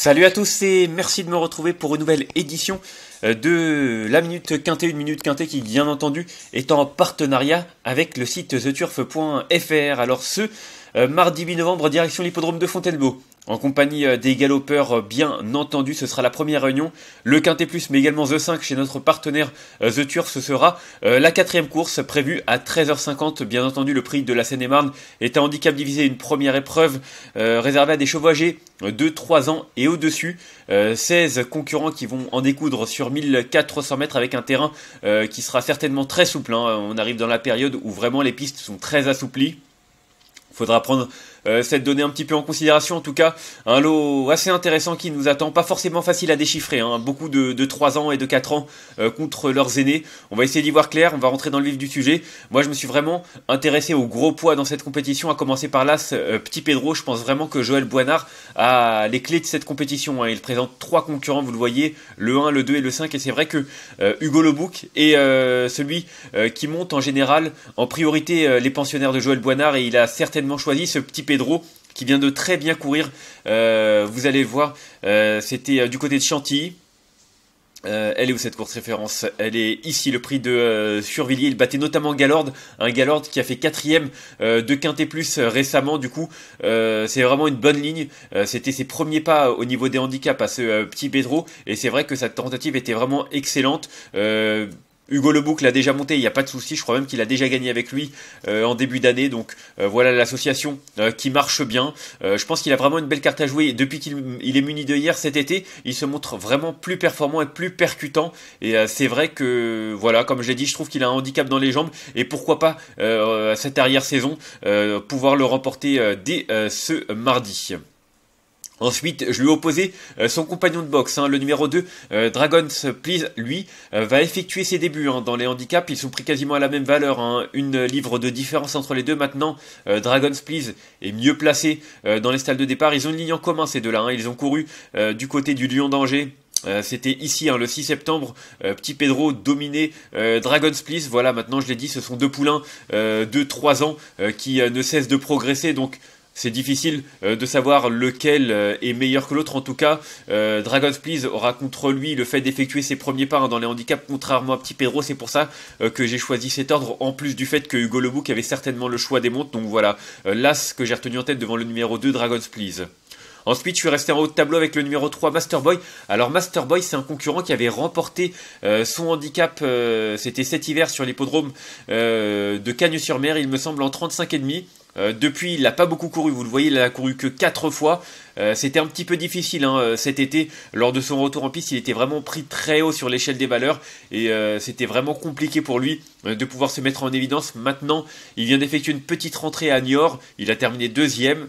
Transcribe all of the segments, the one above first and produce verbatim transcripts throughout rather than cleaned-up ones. Salut à tous et merci de me retrouver pour une nouvelle édition de la Minute Quintée, une Minute Quintée qui bien entendu est en partenariat avec le site the turf point f r. Alors ce mardi huit novembre, direction l'hippodrome de Fontainebleau, en compagnie des galopeurs bien entendu, ce sera la première réunion, le Quintet Plus mais également The cinq chez notre partenaire The Turf, ce sera la quatrième course prévue à treize heures cinquante, bien entendu le prix de la Seine-et-Marne est un handicap divisé, une première épreuve euh, réservée à des chevaux âgés de trois ans et au-dessus, euh, seize concurrents qui vont en découdre sur mille quatre cents mètres avec un terrain euh, qui sera certainement très souple, hein. On arrive dans la période où vraiment les pistes sont très assouplies. Faudra prendre euh, cette donnée un petit peu en considération. En tout cas, un lot assez intéressant qui nous attend, pas forcément facile à déchiffrer, hein. Beaucoup de, de trois ans et de quatre ans euh, contre leurs aînés. On va essayer d'y voir clair, on va rentrer dans le vif du sujet. Moi, je me suis vraiment intéressé aux gros poids dans cette compétition, à commencer par l'As euh, P'tit Pedro. Je pense vraiment que Joël Boinard a les clés de cette compétition, hein. Il présente trois concurrents, vous le voyez, le un, le deux et le cinq. Et c'est vrai que euh, Hugo Le Bouc est euh, celui euh, qui monte en général en priorité euh, les pensionnaires de Joël Boinard, et il a certainement choisi ce P'tit Pedro qui vient de très bien courir, euh, vous allez voir, euh, c'était du côté de Chantilly. Euh, elle est où cette course référence? Elle est ici, le prix de euh, Survilliers. Il battait notamment Galorde, un Galorde qui a fait quatrième euh, de Quintet Plus euh, récemment. Du coup, euh, c'est vraiment une bonne ligne. Euh, C'était ses premiers pas au niveau des handicaps à ce euh, P'tit Pedro, et c'est vrai que sa tentative était vraiment excellente. Euh, Hugo Le Bouc l'a déjà monté, il n'y a pas de souci, je crois même qu'il a déjà gagné avec lui euh, en début d'année, donc euh, voilà l'association euh, qui marche bien. Euh, je pense qu'il a vraiment une belle carte à jouer, depuis qu'il il est muni de hier cet été, il se montre vraiment plus performant et plus percutant, et euh, c'est vrai que, voilà, comme je l'ai dit, je trouve qu'il a un handicap dans les jambes, et pourquoi pas, euh, cette arrière-saison, euh, pouvoir le remporter euh, dès euh, ce mardi. Ensuite, je lui ai opposé son compagnon de boxe, hein, le numéro deux, euh, Dragon's Please, lui, euh, va effectuer ses débuts, hein, dans les handicaps. Ils sont pris quasiment à la même valeur, hein, une livre de différence entre les deux. Maintenant, euh, Dragon's Please est mieux placé euh, dans les stalles de départ. Ils ont une ligne en commun, ces deux-là, hein. Ils ont couru euh, du côté du Lion d'Angers. Euh, C'était ici, hein, le six septembre, euh, P'tit Pedro dominé euh, Dragon's Please. Voilà, maintenant, je l'ai dit, ce sont deux poulains euh, de trois ans euh, qui euh, ne cessent de progresser, donc... C'est difficile de savoir lequel est meilleur que l'autre. En tout cas, euh, Dragon's Please aura contre lui le fait d'effectuer ses premiers pas, hein, dans les handicaps, contrairement à P'tit Pedro. C'est pour ça euh, que j'ai choisi cet ordre, en plus du fait que Hugo Le Bouc avait certainement le choix des montres. Donc voilà, euh, l'as que j'ai retenu en tête devant le numéro deux, Dragon's Please. Ensuite, je suis resté en haut de tableau avec le numéro trois, Master Boy. Alors, Master Boy, c'est un concurrent qui avait remporté euh, son handicap, euh, c'était cet hiver sur l'hippodrome euh, de Cagnes-sur-Mer, il me semble, en trente-cinq et demi. Euh, depuis, il n'a pas beaucoup couru, vous le voyez, il n'a couru que quatre fois. Euh, C'était un petit peu difficile, hein, cet été, lors de son retour en piste, il était vraiment pris très haut sur l'échelle des valeurs, et euh, c'était vraiment compliqué pour lui euh, de pouvoir se mettre en évidence. Maintenant, il vient d'effectuer une petite rentrée à Niort, il a terminé deuxième.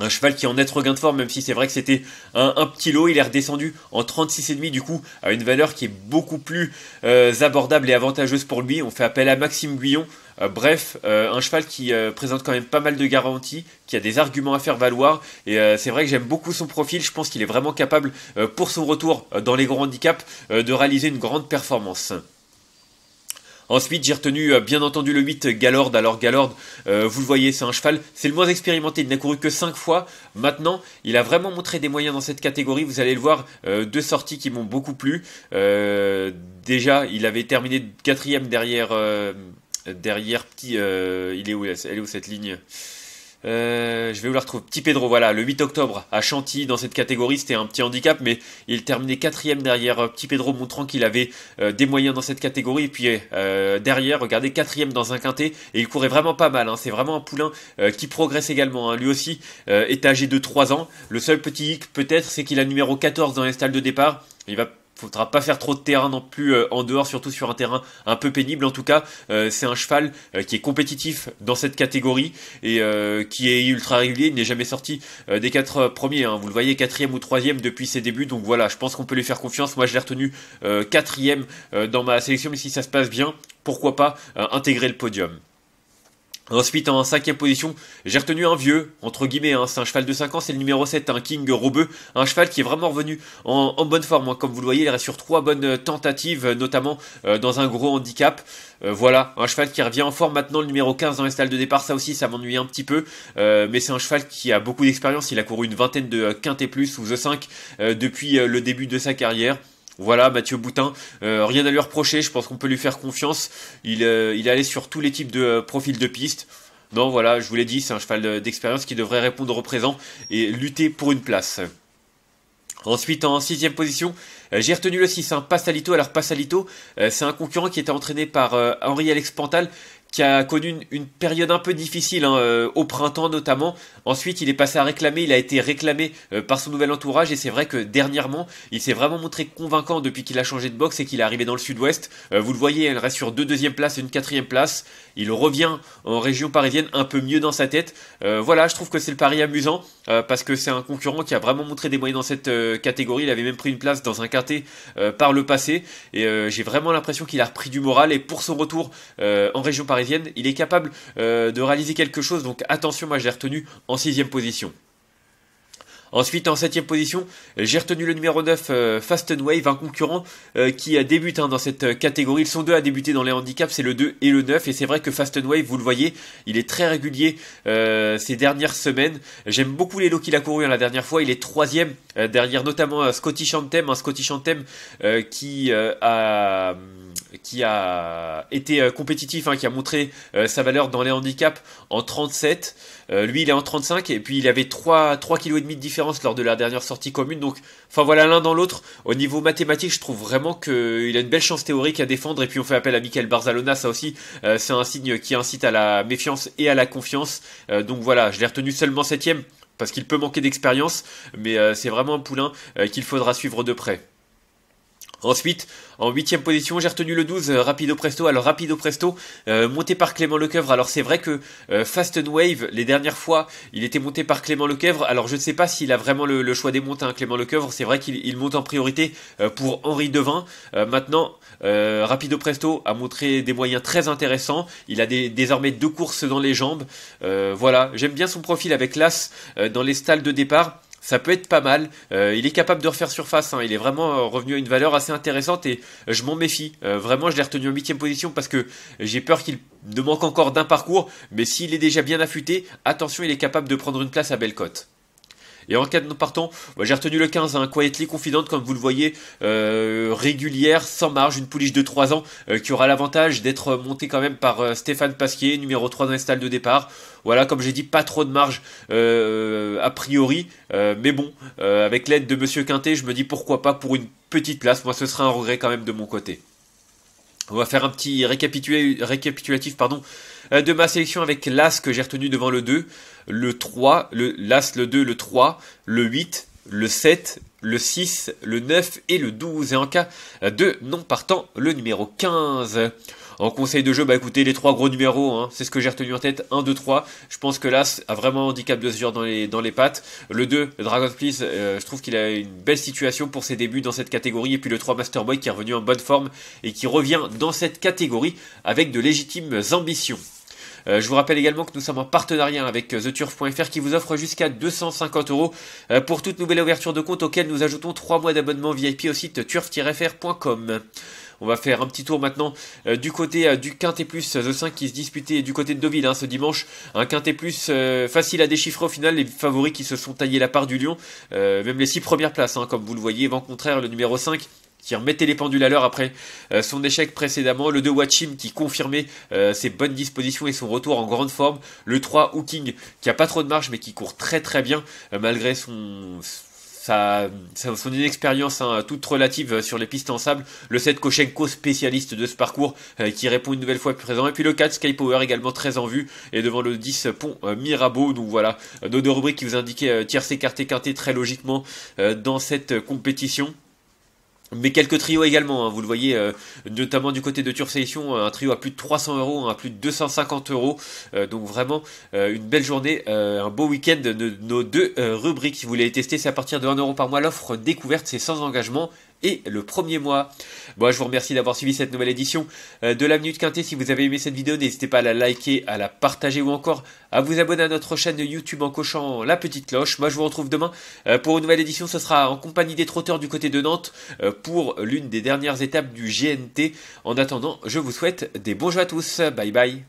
Un cheval qui est en net regain de forme, même si c'est vrai que c'était un, un petit lot. Il est redescendu en trente-six et demi, du coup, à une valeur qui est beaucoup plus euh, abordable et avantageuse pour lui. On fait appel à Maxime Guyon. Euh, bref, euh, un cheval qui euh, présente quand même pas mal de garanties, qui a des arguments à faire valoir. Et euh, c'est vrai que j'aime beaucoup son profil. Je pense qu'il est vraiment capable, euh, pour son retour euh, dans les grands handicaps, euh, de réaliser une grande performance. Ensuite, j'ai retenu euh, bien entendu le huit, Galorde. Alors Galorde, euh, vous le voyez, c'est un cheval, c'est le moins expérimenté, il n'a couru que cinq fois. Maintenant, il a vraiment montré des moyens dans cette catégorie, vous allez le voir, euh, deux sorties qui m'ont beaucoup plu. Euh, déjà, il avait terminé quatrième derrière... Euh, derrière petit... Euh, il est où, elle est où cette ligne ? Euh, je vais vous la retrouver. P'tit Pedro, voilà, le huit octobre à Chantilly, dans cette catégorie, c'était un petit handicap, mais il terminait quatrième derrière euh, P'tit Pedro, montrant qu'il avait euh, des moyens dans cette catégorie. Et puis euh, derrière, regardez, quatrième dans un quintet, et il courait vraiment pas mal, hein. C'est vraiment un poulain euh, qui progresse également, hein. Lui aussi euh, est âgé de trois ans. Le seul petit hic peut-être, c'est qu'il a numéro quatorze dans les stalles de départ. Il va faudra pas faire trop de terrain non plus euh, en dehors, surtout sur un terrain un peu pénible. En tout cas, euh, c'est un cheval euh, qui est compétitif dans cette catégorie et euh, qui est ultra régulier. Il n'est jamais sorti euh, des quatre premiers, hein. Vous le voyez, quatrième ou troisième depuis ses débuts. Donc voilà, je pense qu'on peut lui faire confiance. Moi, je l'ai retenu euh, quatrième euh, dans ma sélection, mais si ça se passe bien, pourquoi pas euh, intégrer le podium. Ensuite, en cinquième position, j'ai retenu un vieux, entre guillemets, hein, c'est un cheval de cinq ans, c'est le numéro sept, un hein, King Robeux, un cheval qui est vraiment revenu en, en bonne forme, hein, comme vous le voyez, il reste sur trois bonnes tentatives, notamment euh, dans un gros handicap. Euh, voilà, un cheval qui revient en forme maintenant, le numéro quinze dans les stalles de départ, ça aussi, ça m'ennuie un petit peu, euh, mais c'est un cheval qui a beaucoup d'expérience, il a couru une vingtaine de quintes et plus ou The cinq euh, depuis euh, le début de sa carrière. Voilà, Mathieu Boutin, euh, rien à lui reprocher, je pense qu'on peut lui faire confiance, il, euh, il est allé sur tous les types de euh, profils de piste. Non, voilà, je vous l'ai dit, c'est un cheval d'expérience qui devrait répondre au présent et lutter pour une place. Ensuite, en sixième position, euh, j'ai retenu le six, hein, Passalito. Alors Passalito, euh, c'est un concurrent qui était entraîné par euh, Henri-Alex Pantal, qui a connu une, une période un peu difficile, hein, euh, au printemps notamment. Ensuite, il est passé à réclamer, il a été réclamé euh, par son nouvel entourage, et c'est vrai que dernièrement, il s'est vraiment montré convaincant depuis qu'il a changé de boxe et qu'il est arrivé dans le sud-ouest. Euh, vous le voyez, il reste sur deux deuxième places et une quatrième place. Il revient en région parisienne un peu mieux dans sa tête. Euh, voilà, je trouve que c'est le pari amusant, euh, parce que c'est un concurrent qui a vraiment montré des moyens dans cette euh, catégorie. Il avait même pris une place dans un quintet euh, par le passé, et euh, j'ai vraiment l'impression qu'il a repris du moral, et pour son retour euh, en région parisienne, il est capable euh, de réaliser quelque chose, donc attention, moi j'ai retenu en sixième position. Ensuite, en septième position, j'ai retenu le numéro neuf, euh, Fast'n Wave, un concurrent euh, qui débute hein, dans cette catégorie. Ils sont deux à débuter dans les handicaps, c'est le deux et le neuf. Et c'est vrai que Fast'n Wave, vous le voyez, il est très régulier euh, ces dernières semaines. J'aime beaucoup les lots qu'il a couru hein, la dernière fois. Il est troisième euh, derrière notamment euh, Scotty Chantem, hein, Scotty Chantem euh, qui, euh, a, qui a été euh, compétitif, hein, qui a montré euh, sa valeur dans les handicaps en trente-sept. Euh, lui, il est en trente-cinq et puis il avait trois virgule cinq kilos de différence lors de la dernière sortie commune, donc enfin voilà, l'un dans l'autre, au niveau mathématique je trouve vraiment qu'il a une belle chance théorique à défendre. Et puis on fait appel à Mickaël Barzalona, ça aussi euh, c'est un signe qui incite à la méfiance et à la confiance, euh, donc voilà, je l'ai retenu seulement septième parce qu'il peut manquer d'expérience, mais euh, c'est vraiment un poulain euh, qu'il faudra suivre de près. Ensuite, en huitième position, j'ai retenu le douze, euh, Rapido Presto. Alors Rapido Presto, euh, monté par Clément Lecoeuvre. Alors c'est vrai que euh, Fast'n Wave, les dernières fois, il était monté par Clément Lecoeuvre. Alors je ne sais pas s'il a vraiment le, le choix des montes, hein, Clément Lecoeuvre. C'est vrai qu'il il monte en priorité euh, pour Henri Devin. Euh, maintenant, euh, Rapido Presto a montré des moyens très intéressants. Il a des, désormais deux courses dans les jambes. Euh, voilà, j'aime bien son profil avec l'As euh, dans les stalles de départ. Ça peut être pas mal, euh, il est capable de refaire surface, hein. Il est vraiment revenu à une valeur assez intéressante et je m'en méfie. Euh, vraiment, je l'ai retenu en huitième position parce que j'ai peur qu'il ne manque encore d'un parcours, mais s'il est déjà bien affûté, attention, il est capable de prendre une place à belle cote. Et en cas de non-partant, bah, j'ai retenu le quinze, hein, Quietly Confident, comme vous le voyez, euh, régulière, sans marge, une pouliche de trois ans euh, qui aura l'avantage d'être montée quand même par euh, Stéphane Pasquier, numéro trois dans les stalles de départ. Voilà, comme j'ai dit, pas trop de marge euh, a priori, euh, mais bon, euh, avec l'aide de Monsieur Quintet, je me dis pourquoi pas pour une petite place. Moi, ce serait un regret quand même de mon côté. On va faire un petit récapitulatif pardon, de ma sélection avec l'As que j'ai retenu devant le deux, le trois, le, l'As, le deux, le trois, le huit, le sept, le six, le neuf et le douze. Et en cas de non partant, le numéro quinze. En conseil de jeu, bah écoutez, les trois gros numéros, hein, c'est ce que j'ai retenu en tête, un, deux, trois. Je pense que l'As a vraiment un handicap de ce genre dans les, dans les pattes. Le deux, Dragon's Please, euh, je trouve qu'il a une belle situation pour ses débuts dans cette catégorie. Et puis le trois, Master Boy, qui est revenu en bonne forme et qui revient dans cette catégorie avec de légitimes ambitions. Euh, je vous rappelle également que nous sommes en partenariat avec the turf point f r qui vous offre jusqu'à deux cent cinquante euros pour toute nouvelle ouverture de compte, auquel nous ajoutons trois mois d'abonnement V I P au site turf tiret f r point com. On va faire un petit tour maintenant euh, du côté euh, du Quintet Plus, The cinq qui se disputait du côté de Deauville hein, ce dimanche. Un Quintet Plus euh, facile à déchiffrer au final, les favoris qui se sont taillés la part du lion, euh, même les six premières places, hein, comme vous le voyez. Vent contraire, le numéro cinq qui remettait les pendules à l'heure après euh, son échec précédemment. Le deux, Wachim, qui confirmait euh, ses bonnes dispositions et son retour en grande forme. Le trois, Hooking, qui a pas trop de marge mais qui court très très bien euh, malgré son... Ça, ça, son inexpérience hein, toute relative sur les pistes en sable. Le sept, Kochenko, spécialiste de ce parcours, euh, qui répond une nouvelle fois présent. Et puis le quatre, Sky Power, également très en vue. Et devant le dix, Pont euh, Mirabeau. Donc voilà, euh, nos deux rubriques qui vous indiquaient euh, tiercé, écarté, quinté très logiquement euh, dans cette euh, compétition. Mais quelques trios également, hein, vous le voyez, euh, notamment du côté de Turf Session, un trio à plus de trois cents euros, à plus de deux cent cinquante euros. Euh, donc vraiment, euh, une belle journée, euh, un beau week-end de nos deux euh, rubriques. Si vous voulez les tester, c'est à partir de un euro par mois. L'offre découverte, c'est sans engagement et le premier mois. Bon, je vous remercie d'avoir suivi cette nouvelle édition de la Minute Quintée. Si vous avez aimé cette vidéo, n'hésitez pas à la liker, à la partager ou encore à vous abonner à notre chaîne YouTube en cochant la petite cloche. Moi, je vous retrouve demain pour une nouvelle édition. Ce sera en compagnie des trotteurs du côté de Nantes pour l'une des dernières étapes du G N T. En attendant, je vous souhaite des bons jeux à tous. Bye bye.